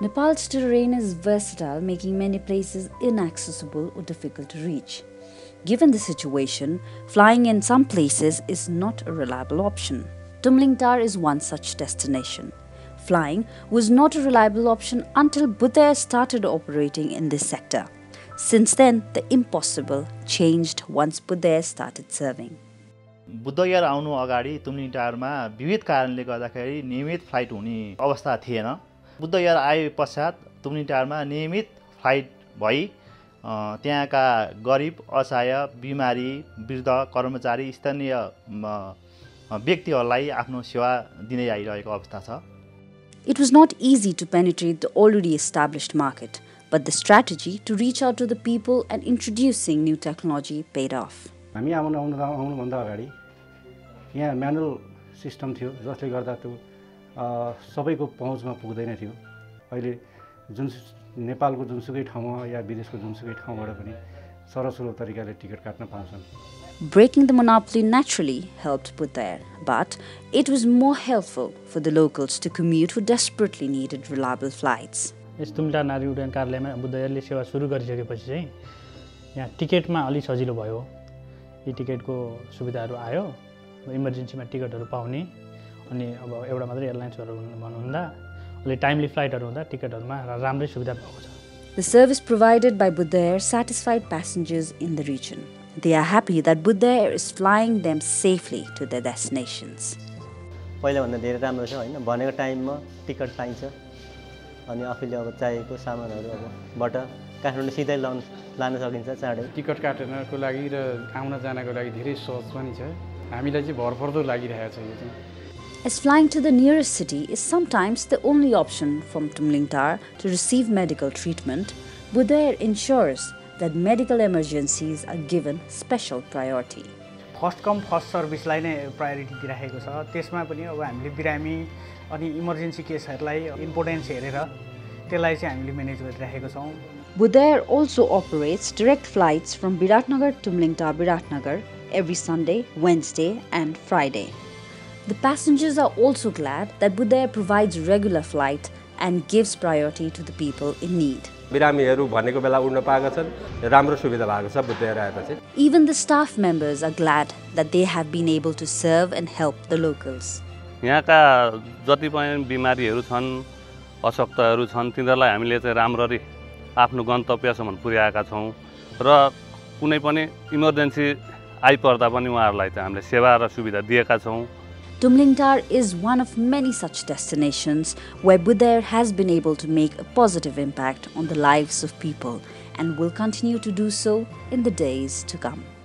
Nepal's terrain is versatile, making many places inaccessible or difficult to reach. Given the situation, flying in some places is not a reliable option. Tumlingtar is one such destination. Flying was not a reliable option until Buddha Air started operating in this sector. Since then, the impossible changed once Buddha Air started serving. Buddha Air आउनु अगाडि तुमलिङटार मा विविध कारणले गर्दाखेरि नियमित flight हुने अवस्था थिएन। बुद्ध एयर आए पश्चात तुमलिङटारमा नियमित फ्लाइट भई त्यहाँका गरिब असहाय बिमारी वृद्ध कर्मचारी स्थानीय व्यक्तिहरुलाई आफ्नो सेवा दिँदै आइरहेको अवस्था छ। It was not easy to penetrate the already established market, but the strategy to reach out to the people and introducing new technology paid off. हामी आउनु भन्दा अगाडि यहाँ म्यानुअल सिस्टम थियो जसले गर्दा त्यो सबैको पहुँचमा पुग्दैन थियो। अहिले जुन नेपालको जुनसुकै ठाउँमा या विदेशको जुनसुकै ठाउँबाट पनि सरसुलो तरिकाले टिकट काट्न पाउँछन्। Breaking the monopoly naturally helped Buddha Air, but it was more helpful for the locals to commute who desperately needed reliable flights. Tumlingtar नागरी उड्डयन कार्यालयमा बुद्ध एयरले सेवा सुरु गरिसकेपछि चाहिँ यहाँ टिकटमा अलि सजिलो भयो। यो टिकटको सुविधाहरू आयो, इमर्जेन्सीमा टिकटहरू पाउने अनि अब एउटा मात्र एयरलाइन्सहरु भन्नुहुँदा अलि टाइमली फ्लाइटहरु हुँदा टिकटहरुमा राम्रै सुविधा भएको छ। The service provided by Buddha Air satisfied passengers in the region. They are happy that Buddha Air is flying them safely to their destinations. पहिला भन्दा धेरै राम्रो छ हैन, भनेको टाइममा टिकट पाइन्छ अनि आफैले अब चाहिएको सामानहरु अबबाट काठमाडौँ सिधै लान सकिन्छ चाँडै। टिकट काट्नको लागि र आउन जानको लागि धेरै सहज पनि छ। हामीलाई चाहिँ भरपर्दो लागिरहेको छ यो चाहिँ। As flying to the nearest city is sometimes the only option from Tumlingtar to receive medical treatment, Buddha Air ensures that medical emergencies are given special priority. First come first service लाई नै priority दिइराखेको छ। त्यसमा पनि अब हामीले बिरामी अनि emergency केसहरुलाई importance हेरेर त्यसलाई चाहिँ हामीले म्यानेज गरिराखेको छौं। Buddha Air also operates direct flights from Biratnagar to Tumlingtar Biratnagar every Sunday, Wednesday and Friday. The passengers are also glad that Buddha Air provides regular flight and gives priority to the people in need. Even the staff members are glad that they have been able to serve and help the locals. Tumlingtar is one of many such destinations where Buddha Air has been able to make a positive impact on the lives of people and will continue to do so in the days to come.